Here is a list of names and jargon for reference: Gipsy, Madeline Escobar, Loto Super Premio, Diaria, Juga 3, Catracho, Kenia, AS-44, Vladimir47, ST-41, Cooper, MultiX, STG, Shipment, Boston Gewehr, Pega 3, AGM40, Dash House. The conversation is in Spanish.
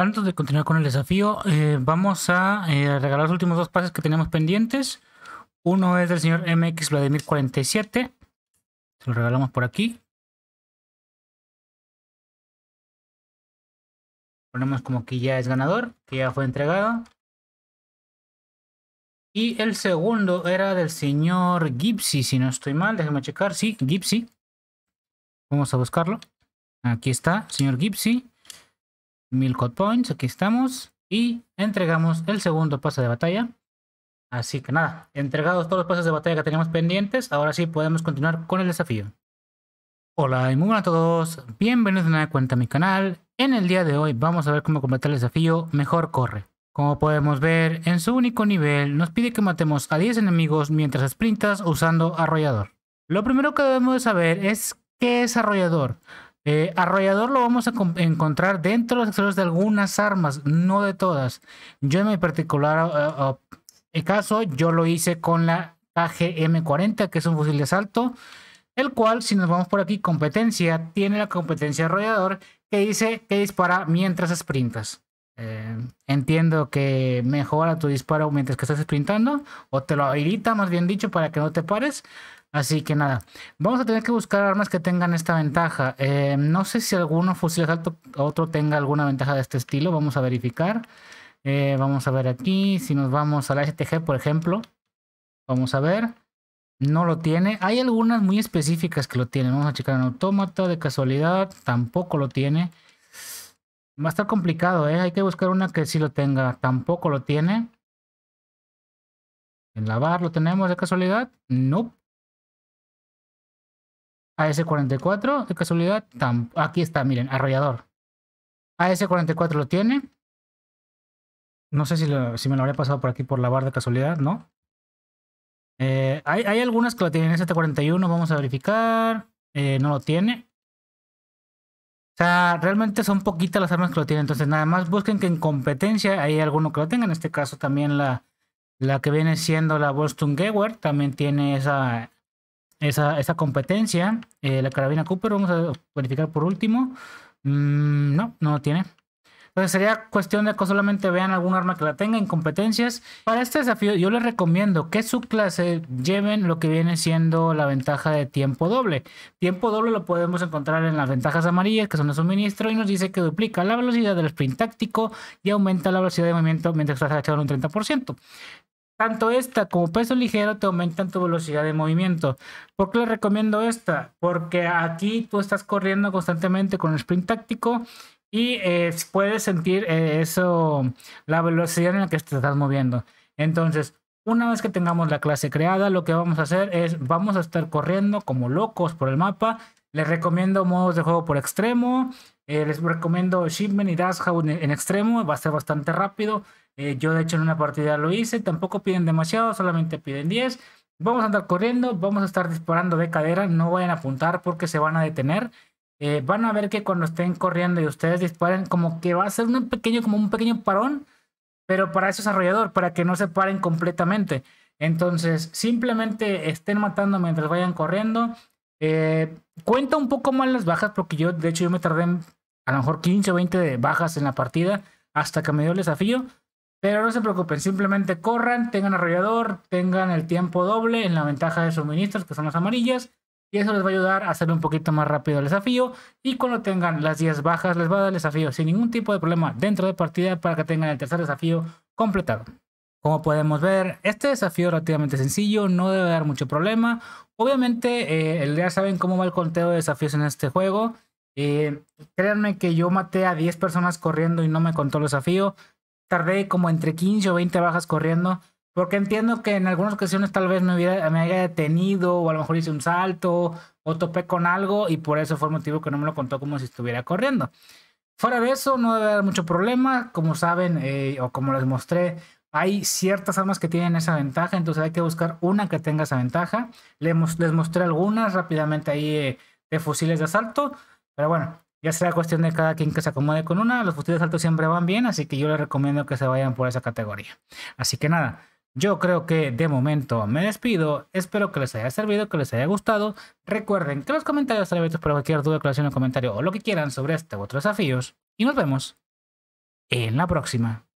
Antes de continuar con el desafío, vamos a regalar los últimos dos pases que tenemos pendientes. Uno es del señor MX Vladimir47. Se lo regalamos por aquí. Ponemos como que ya es ganador, que ya fue entregado. Y el segundo era del señor Gipsy, si no estoy mal. Déjame checar. Sí, Gipsy. Vamos a buscarlo. Aquí está, señor Gipsy. 1000 code points. Aquí estamos. Y entregamos el segundo pase de batalla. Así que nada, entregados todos los pases de batalla que teníamos pendientes. Ahora sí podemos continuar con el desafío. Hola y muy buenas a todos. Bienvenidos de nuevo a mi canal. En el día de hoy vamos a ver cómo completar el desafío Mejor Corre. Como podemos ver, en su único nivel nos pide que matemos a 10 enemigos mientras sprintas usando arrollador. Lo primero que debemos de saber es qué es arrollador. Arrollador lo vamos a encontrar dentro de los accesorios de algunas armas, no de todas. Yo en mi particular caso, yo lo hice con la AGM40, que es un fusil de asalto, el cual, si nos vamos por aquí, competencia, tiene la competencia arrollador que dice que dispara mientras sprintas. Entiendo que mejora tu disparo mientras que estás sprintando, o te lo habilita, más bien dicho, para que no te pares. Así que nada, vamos a tener que buscar armas que tengan esta ventaja. No sé si alguno fusil de asalto otro tenga alguna ventaja de este estilo. Vamos a verificar. Vamos a ver aquí, si nos vamos a la STG, por ejemplo, vamos a ver, no lo tiene. Hay algunas muy específicas que lo tienen. Vamos a checar en autómata, de casualidad tampoco lo tiene. Va a estar complicado, ¿eh? Hay que buscar una que sí lo tenga. Tampoco lo tiene. En la bar lo tenemos de casualidad. No. Nope. AS-44 de casualidad. Aquí está, miren, arrollador. AS-44 lo tiene. No sé si me lo habré pasado por aquí por la bar de casualidad, ¿no? Hay algunas que lo tienen. ST-41, vamos a verificar. No lo tiene. O sea, realmente son poquitas las armas que lo tienen. Entonces nada más busquen que en competencia hay alguno que lo tenga. En este caso también la que viene siendo la Boston Gewehr también tiene esa competencia. La carabina Cooper vamos a verificar por último. No lo tiene. Entonces sería cuestión de que solamente vean algún arma que la tenga en competencias. Para este desafío yo les recomiendo que su clase lleven lo que viene siendo la ventaja de tiempo doble. Tiempo doble lo podemos encontrar en las ventajas amarillas, que son de suministro, y nos dice que duplica la velocidad del sprint táctico y aumenta la velocidad de movimiento mientras estás agachado en un 30%. Tanto esta como peso ligero te aumentan tu velocidad de movimiento. ¿Por qué les recomiendo esta? Porque aquí tú estás corriendo constantemente con el sprint táctico y puedes sentir la velocidad en la que te estás moviendo. Entonces, una vez que tengamos la clase creada, lo que vamos a hacer es, vamos a estar corriendo como locos por el mapa. Les recomiendo modos de juego por extremo. Les recomiendo Shipment y Dash House en extremo. Va a ser bastante rápido. Yo de hecho en una partida lo hice. Tampoco piden demasiado, solamente piden 10. Vamos a andar corriendo, vamos a estar disparando de cadera. No vayan a apuntar porque se van a detener. Van a ver que cuando estén corriendo y ustedes disparen, como que va a ser un pequeño parón, pero para eso es arrollador, para que no se paren completamente. Entonces, simplemente estén matando mientras vayan corriendo. Cuenta un poco más las bajas, porque yo, de hecho, yo me tardé a lo mejor 15 o 20 de bajas en la partida hasta que me dio el desafío. Pero no se preocupen, simplemente corran, tengan arrollador, tengan el tiempo doble en la ventaja de suministros, que son las amarillas. Y eso les va a ayudar a hacer un poquito más rápido el desafío. Y cuando tengan las 10 bajas, les va a dar el desafío sin ningún tipo de problema dentro de partida para que tengan el tercer desafío completado. Como podemos ver, este desafío es relativamente sencillo, no debe dar mucho problema. Obviamente, ya saben cómo va el conteo de desafíos en este juego. Créanme que yo maté a 10 personas corriendo y no me contó el desafío. Tardé como entre 15 o 20 bajas corriendo. Porque entiendo que en algunas ocasiones tal vez me haya detenido, o a lo mejor hice un salto o topé con algo, y por eso fue el motivo que no me lo contó como si estuviera corriendo. Fuera de eso no debe haber mucho problema. Como saben, o como les mostré, hay ciertas armas que tienen esa ventaja, entonces hay que buscar una que tenga esa ventaja. Les mostré algunas rápidamente ahí de fusiles de asalto, pero bueno, ya será cuestión de cada quien que se acomode con una. Los fusiles de asalto siempre van bien, así que yo les recomiendo que se vayan por esa categoría. Así que nada. Yo creo que de momento me despido, espero que les haya servido, que les haya gustado. Recuerden que los comentarios están abiertos para cualquier duda, aclaración o comentario o lo que quieran sobre este u otros desafíos. Y nos vemos. en la próxima.